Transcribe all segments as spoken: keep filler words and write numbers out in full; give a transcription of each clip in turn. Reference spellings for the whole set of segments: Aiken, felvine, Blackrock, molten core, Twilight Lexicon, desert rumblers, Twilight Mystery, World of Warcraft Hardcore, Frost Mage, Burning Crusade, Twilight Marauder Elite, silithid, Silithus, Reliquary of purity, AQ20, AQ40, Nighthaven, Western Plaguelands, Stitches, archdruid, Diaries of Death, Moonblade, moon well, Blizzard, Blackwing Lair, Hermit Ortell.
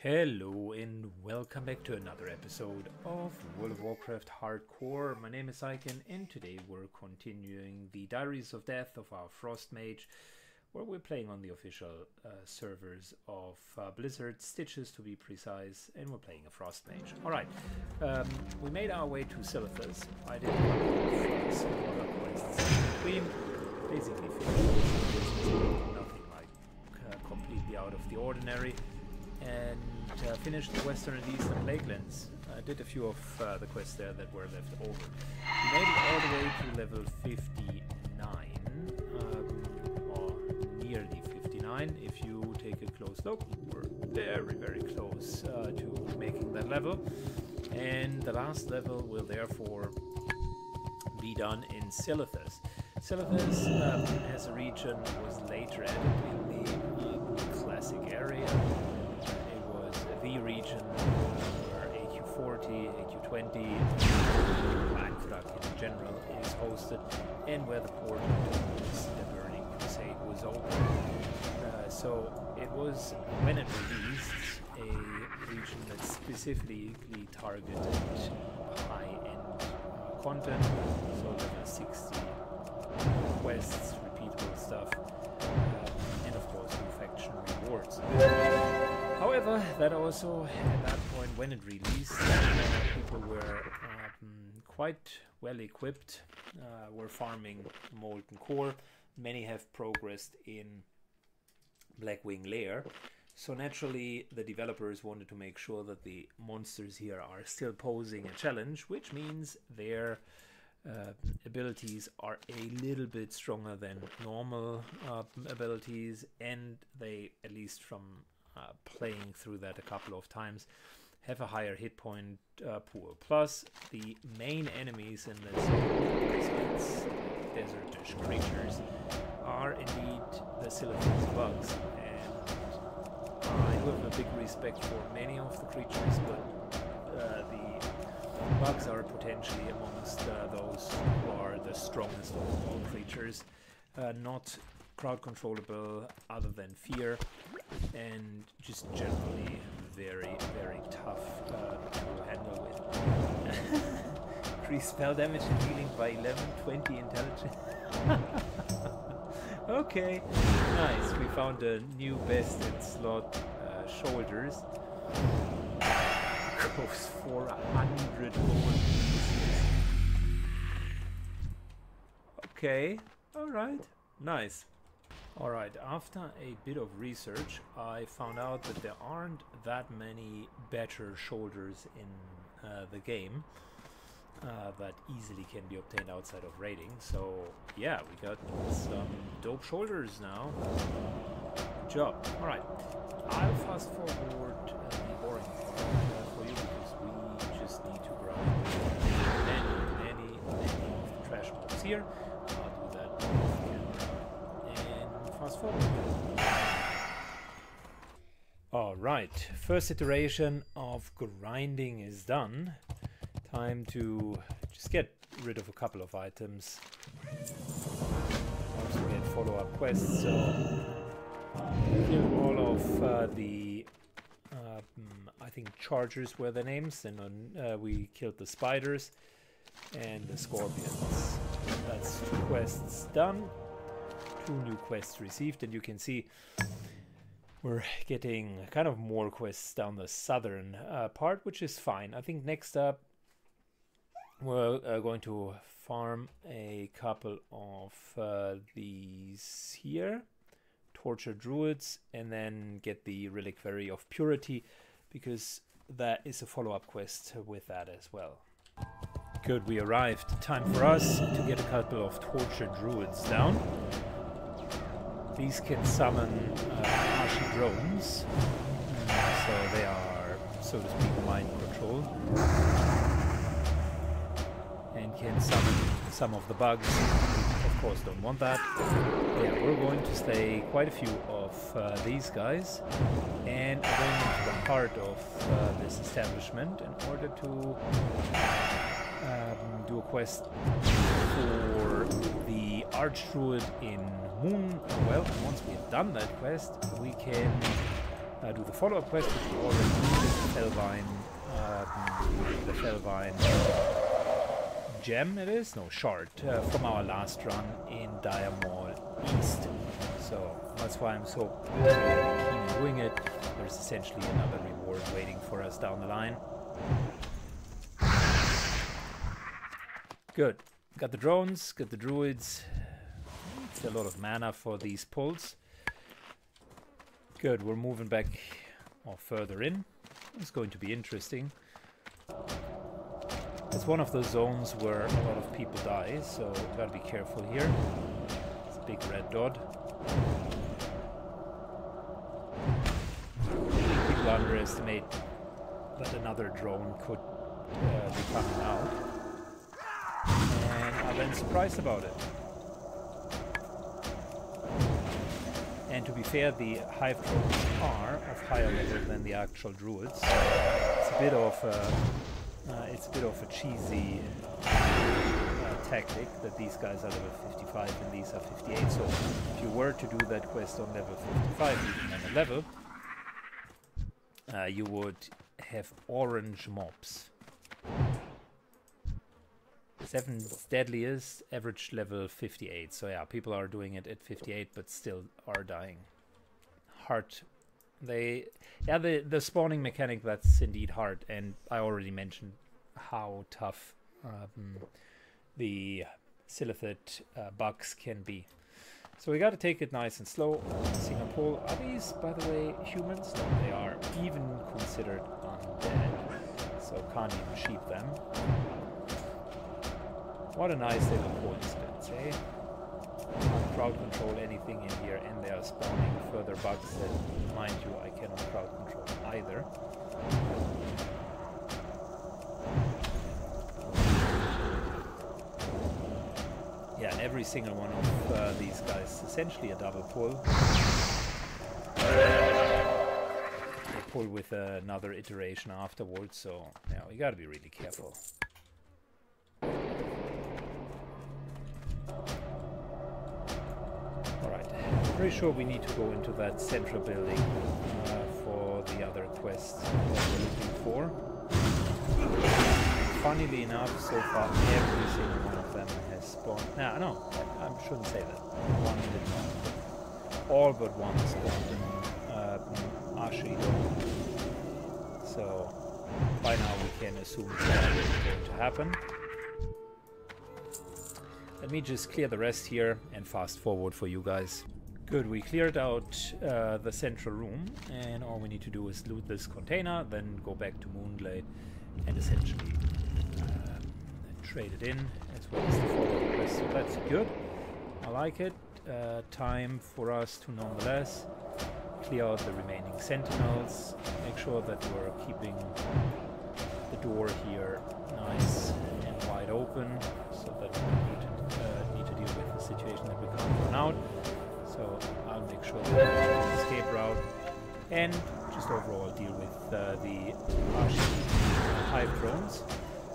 Hello and welcome back to another episode of World of Warcraft Hardcore. My name is Aiken and today we're continuing the Diaries of Death of our Frost Mage, where we're playing on the official uh, servers of uh, Blizzard, Stitches to be precise, and we're playing a Frost Mage. Alright, um, we made our way to Silithus. I did one basically nothing like uh, completely out of the ordinary. And uh, finished the Western and Eastern Plaguelands. I did a few of uh, the quests there that were left over. We made it all the way to level fifty-nine, um, or nearly fifty-nine. If you take a close look, we're very, very close uh, to making that level. And the last level will therefore be done in Silithus. Silithus, um, as a region, was later added in the uh, classic area. The region where A Q forty, A Q twenty, Blackrock in general is hosted, and where the portal to the Burning Crusade was open. Uh, so it was, when it released, a region that specifically targeted high-end uh, content, so level sixty quests, repeatable stuff, uh, and of course new faction rewards. However, that also, at that point, when it released, uh, people were um, quite well equipped, uh, were farming molten core. Many have progressed in Blackwing Lair. So naturally, the developers wanted to make sure that the monsters here are still posing a challenge, which means their uh, abilities are a little bit stronger than normal uh, abilities, and they, at least from Uh, playing through that a couple of times, have a higher hit point uh, pool. Plus, the main enemies in this desertish creatures are indeed the Silithid bugs, and I have a big respect for many of the creatures, but uh, the bugs are potentially amongst uh, those who are the strongest of all creatures, uh, not crowd controllable other than fear, and just generally very, very tough uh, to handle with. Increase spell damage and healing by eleven, twenty intelligence. Okay, nice. We found a new best in slot uh, shoulders. Goes for a hundred gold. Okay, alright, nice. Alright, after a bit of research, I found out that there aren't that many better shoulders in uh, the game uh, that easily can be obtained outside of raiding. So yeah, we got some dope shoulders now. Good job. Alright, I'll fast forward uh, the boring part uh, for you because we just need to grind many, many, many of the trash mobs here. I'll do that. Fast forward. Alright, first iteration of grinding is done. Time to just get rid of a couple of items. Also get follow-up quests, so kill all of uh, the, uh, I think chargers were the names, and on, uh, we killed the spiders and the scorpions. That's two quests done. Two new quests received, and you can see we're getting kind of more quests down the southern uh, part, which is fine. I think next up we're uh, going to farm a couple of uh, these here, torture druids, and then get the Reliquary of Purity, because that is a follow-up quest with that as well. Good, we arrived. Time for us to get a couple of torture druids down. These can summon uh, archdruids, so they are, so to speak, mind controlled, and can summon some of the bugs. Of course, don't want that. Yeah, we're going to slay quite a few of uh, these guys, and I'm going into the heart of uh, this establishment in order to um, do a quest for the archdruid in moon well. Once we've done that quest, we can uh, do the follow-up quest, which we already did, felvine, um, the felvine gem it is, no, shard, uh, from our last run in Dire Maul East. So that's why I'm so keen on doing it. There's essentially another reward waiting for us down the line. Good. Got the drones, got the druids. It's a lot of mana for these pulls. Good, we're moving back or further in. It's going to be interesting. It's one of those zones where a lot of people die, so gotta be careful here. It's a big red dot. People underestimate that another drone could uh, be coming out. And I've been surprised about it. And to be fair, the hive drones are of higher level than the actual druids. It's a bit of a, uh, it's a bit of a cheesy uh, tactic that these guys are level fifty-five and these are fifty-eight. So if you were to do that quest on level fifty-five, even on a level, uh, you would have orange mobs. seventh deadliest, average level fifty-eight. So yeah, people are doing it at fifty-eight, but still are dying. Hard. They, yeah, the, the spawning mechanic, that's indeed hard. And I already mentioned how tough um, the silithid uh, bugs can be. So we got to take it nice and slow. Singapore, are these, by the way, humans? No, they are even considered undead. So can't even sheep them. What a nice little coincidence, eh? Can't crowd control anything in here, and they are spawning further bugs that, mind you, I cannot crowd control either. Yeah, and every single one of uh, these guys is essentially a double pull. They pull with uh, another iteration afterwards, so yeah, we gotta be really careful. Pretty sure we need to go into that central building uh, for the other quests that we're looking for. Funnily enough, so far every single one of them has spawned. No, no, I, I shouldn't say that. One did not. All but one spawned in uh, Ashido. So by now we can assume that is going to happen. Let me just clear the rest here and fast forward for you guys. Good, we cleared out uh, the central room, and all we need to do is loot this container, then go back to Moonblade and essentially uh, trade it in as well as the follow-up quest. So that's good. I like it. Uh, time for us to nonetheless clear out the remaining sentinels, make sure that we're keeping the door here nice and wide open so that we need to, uh, need to deal with the situation that we can't run out. So I'll make sure that we have an escape route and just overall deal with uh, the hive drones.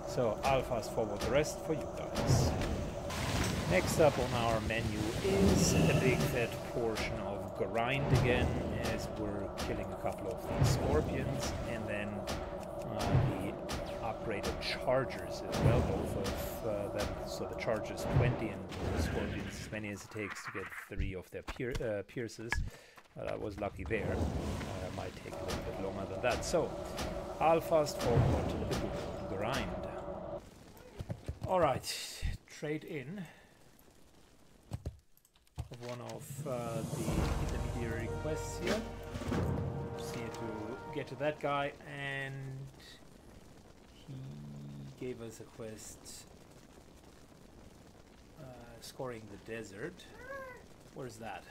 So I'll fast forward the rest for you guys. Next up on our menu is a big fat portion of grind again, as we're killing a couple of these scorpions and then uh, the upgraded chargers as well, both of uh, them. So the chargers twenty and the scorpions as many as it takes to get three of their pier uh, pierces. But I was lucky there. Uh, it might take a little bit longer than that. So I'll fast forward to the good grind. All right, trade in one of uh, the intermediary quests here. Just need to get to that guy, and he gave us a quest uh, scoring the desert. Where's that?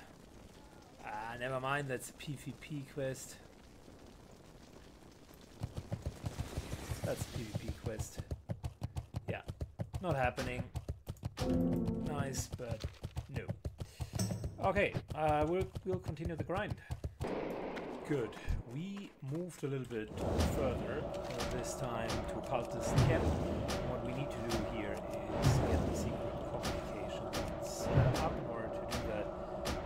Ah, never mind, that's a PvP quest. That's a PvP quest. Yeah, not happening. Nice, but no. Okay, uh, we'll, we'll continue the grind. Good. We moved a little bit further, uh, this time to Cultist Camp. What we need to do here is get the secret communications uh, up. In order to do that,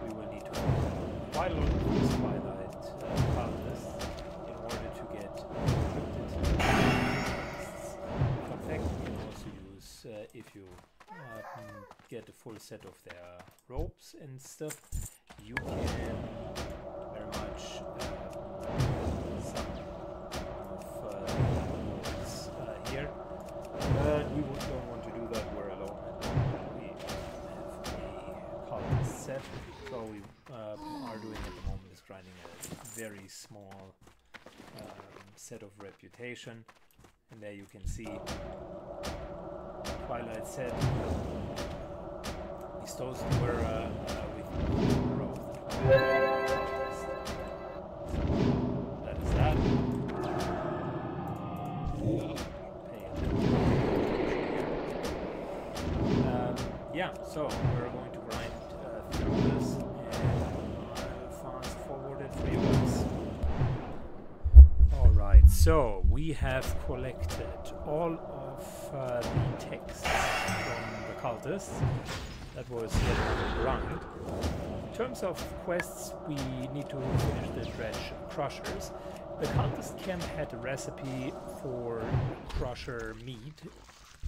we will need to go to Twilight, Twilight uh, Cultist, uh, if you uh, get the full set of their robes and stuff, you can very much uh, some of uh, these, uh here. Uh, we don't want to do that, we're alone. We have a common set, so we uh, are doing at the moment is grinding a very small um, set of reputation. And there you can see Twilight said these toes were uh, uh, with growth. That is that. Um, yeah, so we're going to grind uh, through this and fast forward it for you guys. Alright, so we have collected all of uh, the texts from the cultists. That was the round. In terms of quests, we need to finish the dredge crushers. The cultist camp had a recipe for crusher meat,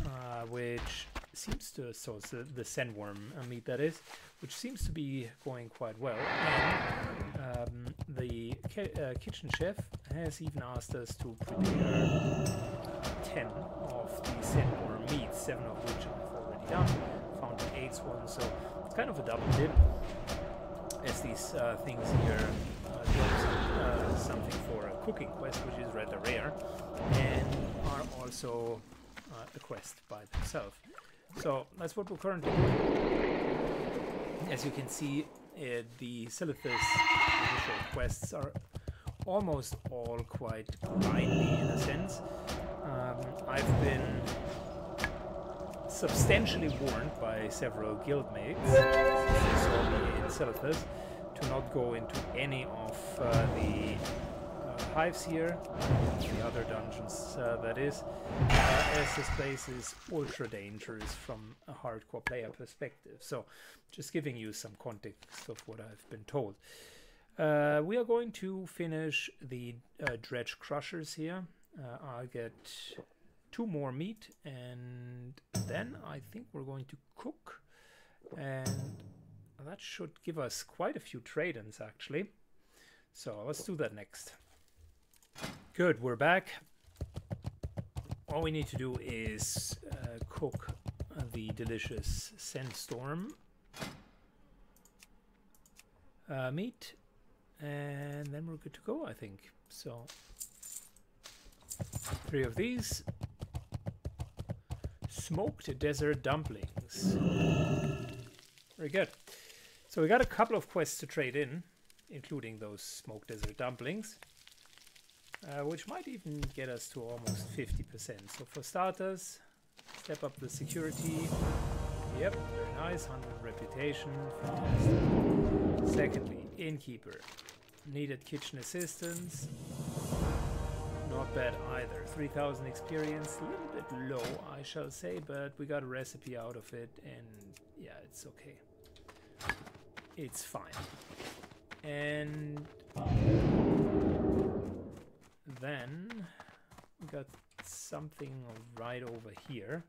uh, which seems to, so the sandworm meat that is, which seems to be going quite well. And um, the ki uh, kitchen chef has even asked us to prepare ten of the sandworm meats, seven of which I've already done, found an eighth one, so it's kind of a double dip, as these uh, things here uh, do uh, something for a cooking quest, which is rather rare, and are also uh, a quest by themselves. So that's what we're currently doing. As you can see, uh, the Silithus initial quests are almost all quite grindy in a sense. Um, I've been substantially warned by several guildmates who saw me in Silithus to not go into any of uh, the hives here, the other dungeons uh, that is, uh, as this place is ultra dangerous from a hardcore player perspective. So just giving you some context of what I've been told. Uh, we are going to finish the uh, dredge crushers here. uh, I'll get two more meat and then I think we're going to cook, and that should give us quite a few trade-ins actually, so let's do that next. Good, we're back. All we need to do is uh, cook the delicious sandstorm uh, meat, and then we're good to go, I think. So, three of these. Smoked desert dumplings. Very good. So we got a couple of quests to trade in, including those smoked desert dumplings. Uh, which might even get us to almost fifty percent. So for starters, step up the security. Yep, very nice. one hundred reputation. Fantastic. Secondly, innkeeper. Needed kitchen assistance. Not bad either. three thousand experience. A little bit low, I shall say, but we got a recipe out of it, and yeah, it's okay. It's fine. And then we got something right over here.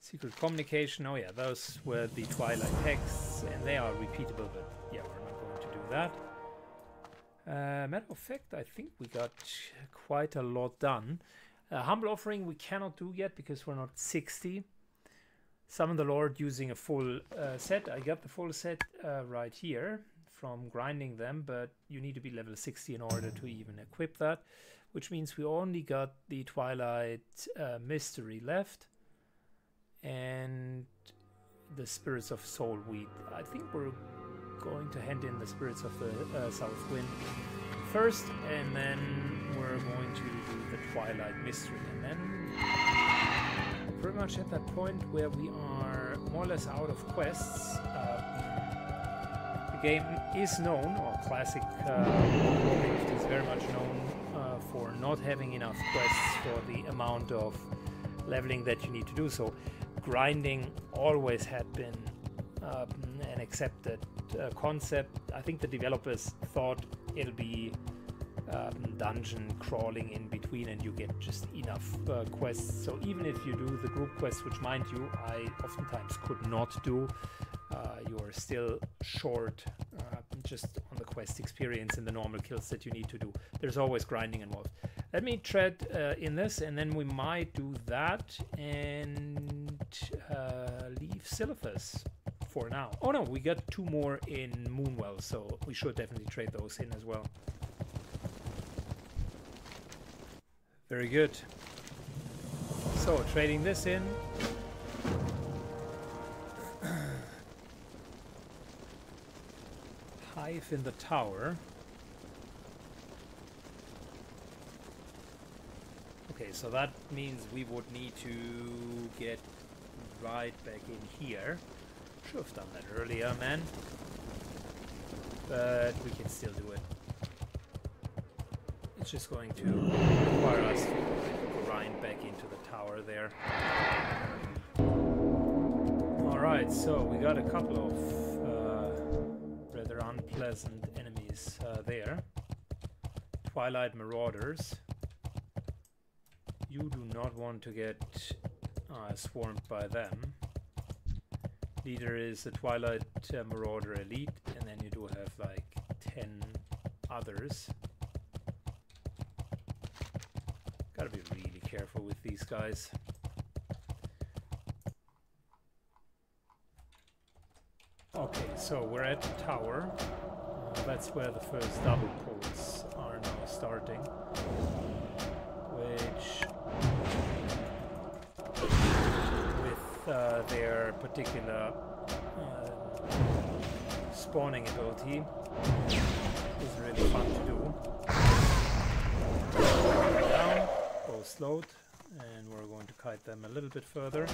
Secret communication. Oh yeah, those were the Twilight texts, and they are repeatable, but yeah, we're not going to do that. Uh, matter of fact, I think we got quite a lot done. A humble offering we cannot do yet because we're not sixty. Summon the Lord using a full uh, set. I got the full set uh, right here from grinding them, but you need to be level sixty in order to even equip that, which means we only got the Twilight uh, Mystery left and the Spirits of Soul Wheat. I think we're going to hand in the Spirits of the uh, South Wind first, and then we're going to do the Twilight Mystery, and then pretty much at that point where we are more or less out of quests. Uh, the game is known, or classic uh, is very much known uh, for not having enough quests for the amount of leveling that you need to do, so grinding always had been uh, um, an accepted uh, concept. I think the developers thought it'll be um, dungeon crawling in between and you get just enough uh, quests. So even if you do the group quests, which mind you, I oftentimes could not do, uh, you are still short uh, just on the quest experience and the normal kills that you need to do. There's always grinding involved. Let me tread uh, in this, and then we might do that and uh, leave Silithus for now. Oh no, we got two more in moon well, so we should definitely trade those in as well. Very good. So trading this in. Hive in the tower. Okay, so that means we would need to get right back in here. Should have done that earlier, man. But we can still do it. It's just going to require us to grind back into the tower there. Alright, so we got a couple of uh, rather unpleasant enemies uh, there. Twilight Marauders. You do not want to get uh, swarmed by them. Leader is the Twilight uh, Marauder Elite, and then you do have like ten others. Gotta be really careful with these guys. Okay, so we're at the tower. Uh, that's where the first double pulls are now starting. Which Uh, their particular uh, spawning ability is really fun to do. We're down, both slowed, and we're going to kite them a little bit further.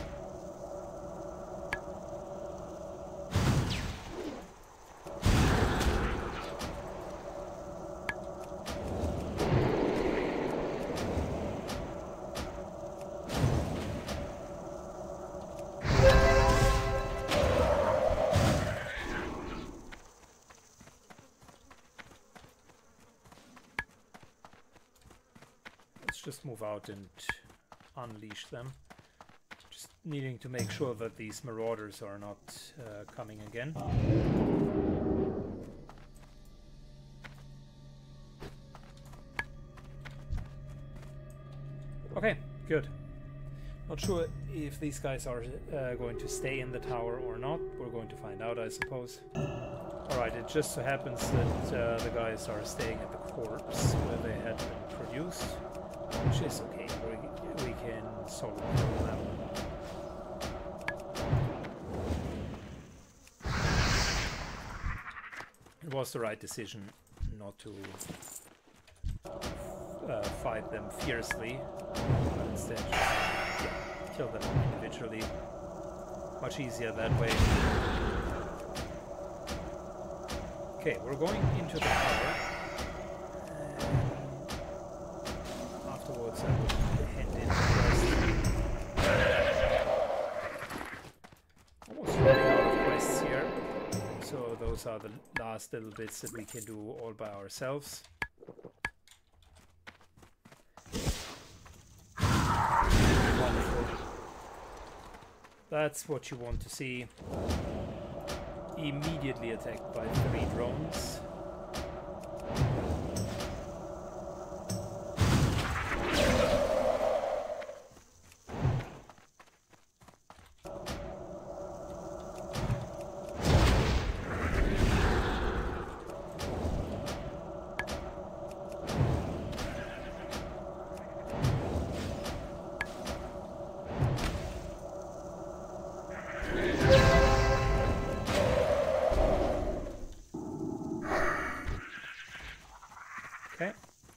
Move out and unleash them. Just needing to make sure that these marauders are not uh, coming again. Okay, good. Not sure if these guys are uh, going to stay in the tower or not. We're going to find out, I suppose. Alright, it just so happens that uh, the guys are staying at the corpse where they had been produced. Which is okay, we, we can solve the problem. It was the right decision not to uh, fight them fiercely, but instead just, yeah, kill them individually. Much easier that way. Okay, we're going into the tower. I would hand in the quest. Almost running out of quests here. So those are the last little bits that we can do all by ourselves. Wonderful. That's what you want to see. Immediately attacked by three drones.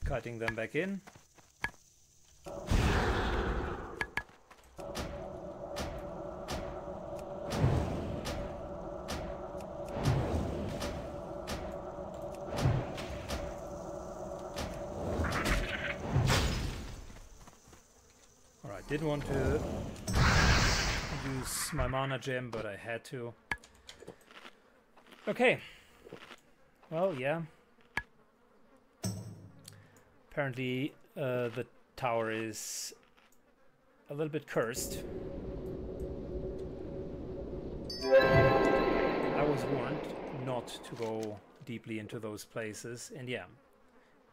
Cutting them back in. Alright, didn't want to use my mana gem, but I had to. Okay. Well, yeah. Apparently, uh, the tower is a little bit cursed. I was warned not to go deeply into those places, and yeah,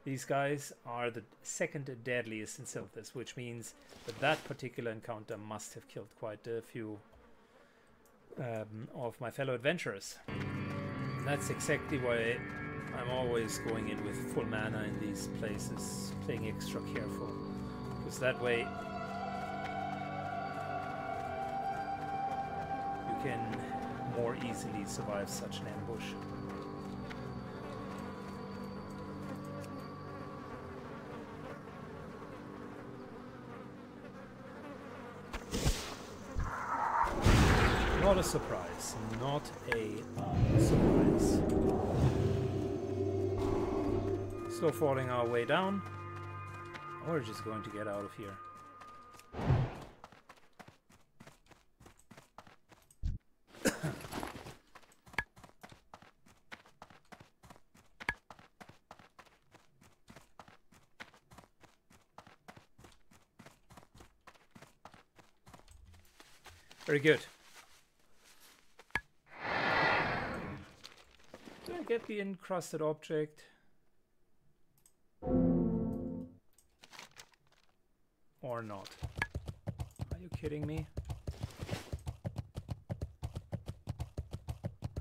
these guys are the second deadliest in Silithus, which means that that particular encounter must have killed quite a few um, of my fellow adventurers. And that's exactly why I'm always going in with full mana in these places, playing extra careful, because that way you can more easily survive such an ambush. Not a surprise, not a uh, surprise. Slow falling our way down. We're just going to get out of here. Very good. Did I get the encrusted object? Or not? Are you kidding me?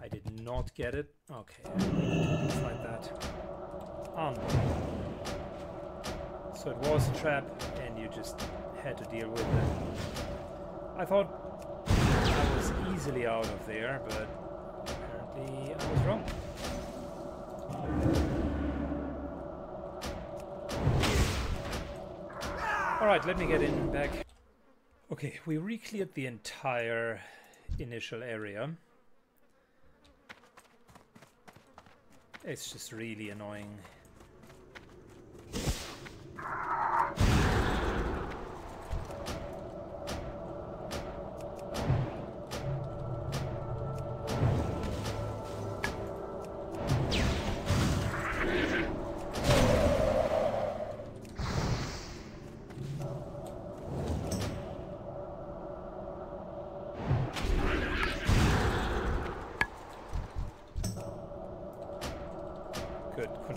I did not get it. Okay, I need to fight that. Um, so it was a trap and you just had to deal with it. I thought I was easily out of there, but apparently I was wrong. Alright, let me get in back. Okay, we re-cleared the entire initial area. It's just really annoying.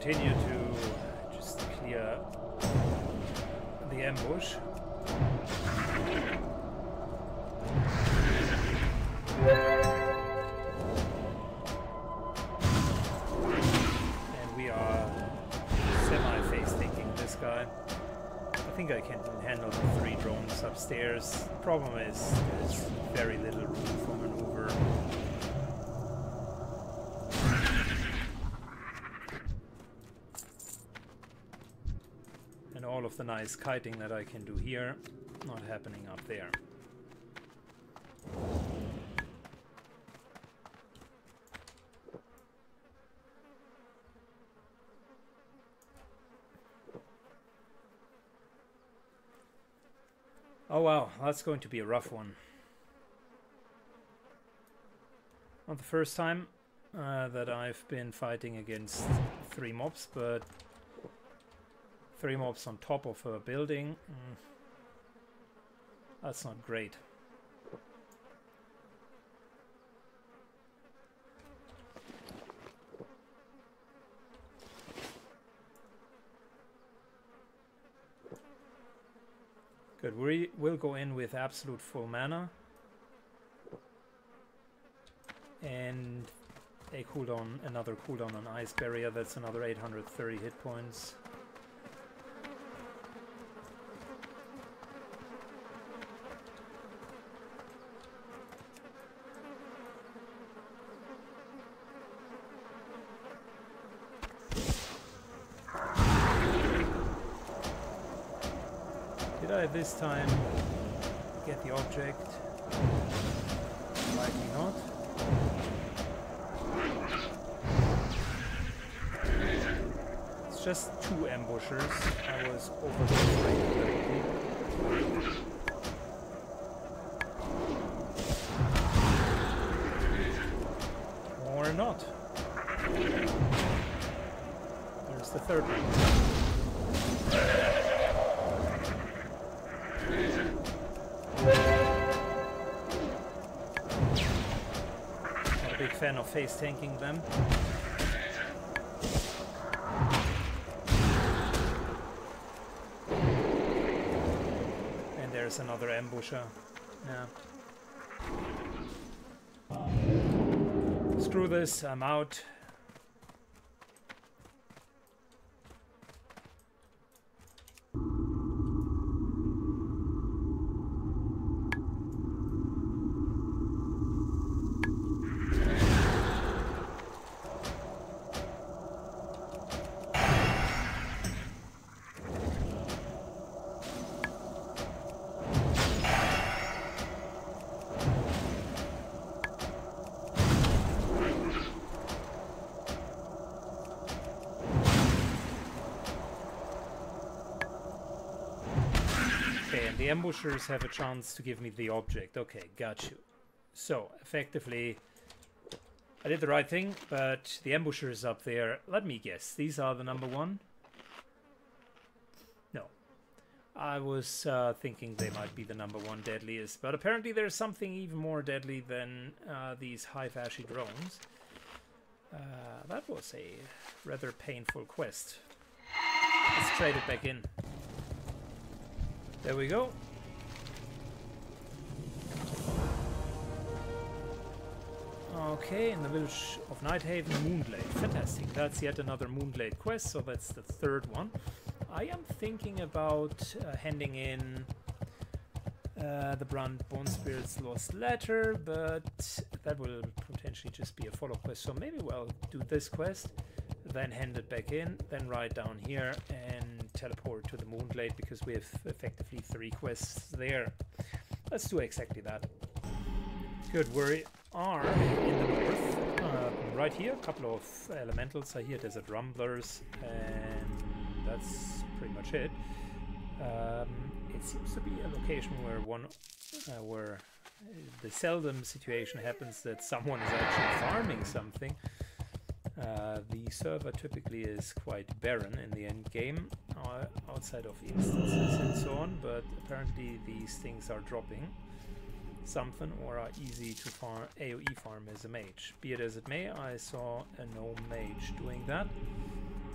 Continue to just clear the ambush. And we are semi-face taking this guy. I think I can handle the three drones upstairs. Problem is there's very little room for maneuver. Of the nice kiting that I can do here, not happening up there. Oh wow, that's going to be a rough one. Not the first time uh, that I've been fighting against three mobs, but Three mobs on top of a building. Mm. That's not great. Good, we will go in with absolute full mana. And a cooldown, another cooldown on Ice Barrier, that's another eight hundred thirty hit points. This time, get the object. Likely not. It's just two ambushers. I was overwhelmed. Or not. There's the third one. Not a big fan of face tanking them. And there's another ambusher. Yeah. Screw this, I'm out. The ambushers have a chance to give me the object. Okay, got you. So, effectively, I did the right thing, but the ambushers up there, let me guess, these are the number one? No. I was uh, thinking they might be the number one deadliest, but apparently there's something even more deadly than uh, these high-fashy drones. Uh, that was a rather painful quest. Let's trade it back in. There we go. Okay, in the village of Nighthaven, Moonblade. Fantastic. That's yet another Moonblade quest, so that's the third one. I am thinking about uh, handing in uh, the Brand Bone Spirit's Lost Letter, but that will potentially just be a follow quest. So maybe we'll do this quest, then hand it back in, then ride down here and teleport to the Moonblade, because we have effectively three quests there. Let's do exactly that. Good, we are in the north, uh, right here. A couple of elementals are here, desert rumblers, and that's pretty much it. Um, it seems to be a location where one, uh, where the seldom situation happens that someone is actually farming something. Uh, the server typically is quite barren in the end game, uh, outside of instances and so on, but apparently these things are dropping something or are easy to farm, A O E farm as a mage. Be it as it may, I saw a gnome mage doing that,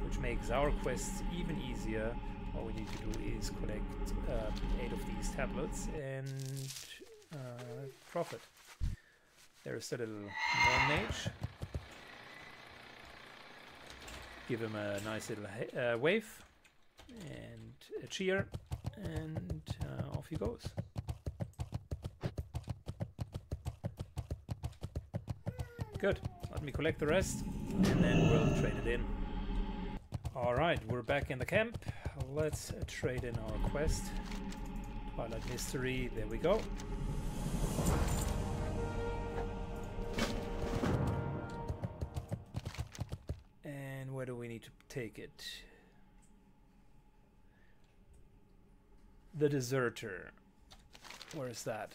which makes our quests even easier. All we need to do is collect uh, eight of these tablets and uh, profit. There's the little gnome mage. Give him a nice little uh, wave and a cheer, and uh, off he goes. Good, let me collect the rest and then we'll trade it in. Alright, we're back in the camp. Let's uh, trade in our quest. Twilight Mystery, there we go. Where do we need to take it? The deserter. Where is that?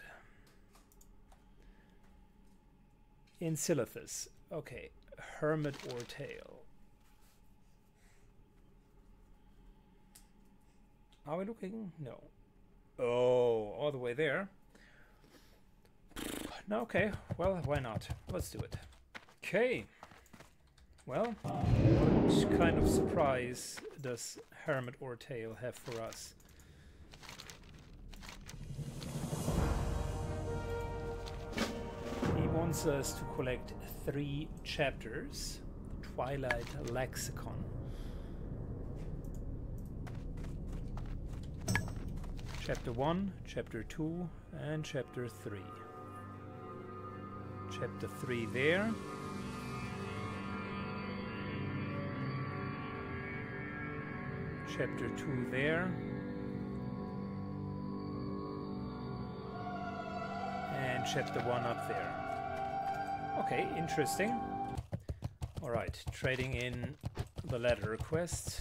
In Silithus. Okay. Hermit Ortell. Are we looking? No. Oh, all the way there. No, okay. Well, why not? Let's do it. Okay. Well, what kind of surprise does Hermit Ortell have for us? He wants us to collect three chapters, the Twilight Lexicon. Chapter one, Chapter two, and Chapter three. Chapter three there. Chapter two there, and chapter one up there. Okay, interesting. All right, trading in the letter quest.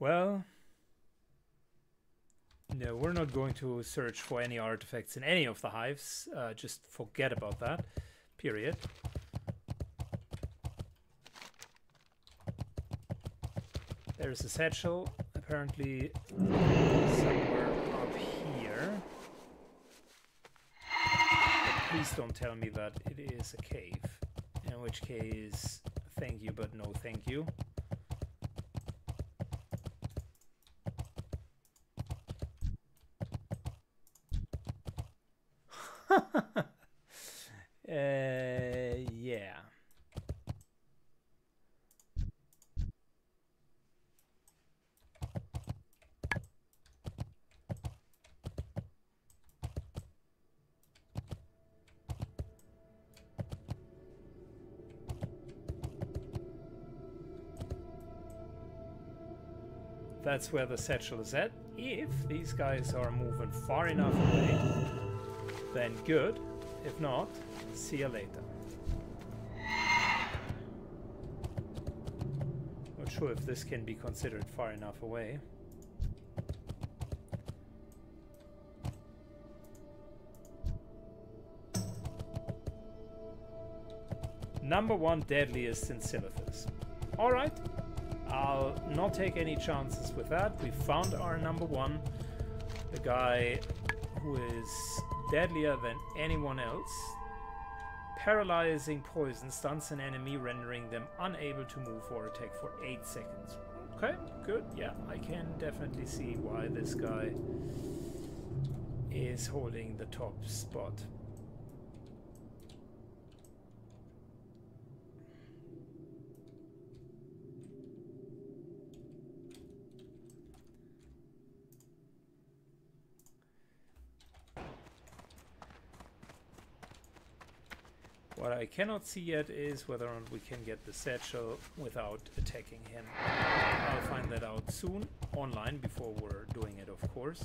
Well, no, we're not going to search for any artifacts in any of the hives. Uh, just forget about that, period. There's a satchel, apparently somewhere up here. Please don't tell me that it is a cave. In which case, thank you, but no thank you. uh, yeah. That's where the satchel is at. If these guys are moving far enough away, then good. If not, see you later. Not sure if this can be considered far enough away. Number one deadliest in Silithus. Alright. I'll not take any chances with that. We found our number one, the guy who is deadlier than anyone else. Paralyzing poison stuns an enemy, rendering them unable to move or attack for eight seconds. Okay, good. Yeah, I can definitely see why this guy is holding the top spot. What I cannot see yet is whether or not we can get the satchel without attacking him. I'll find that out soon, online, before we're doing it, of course.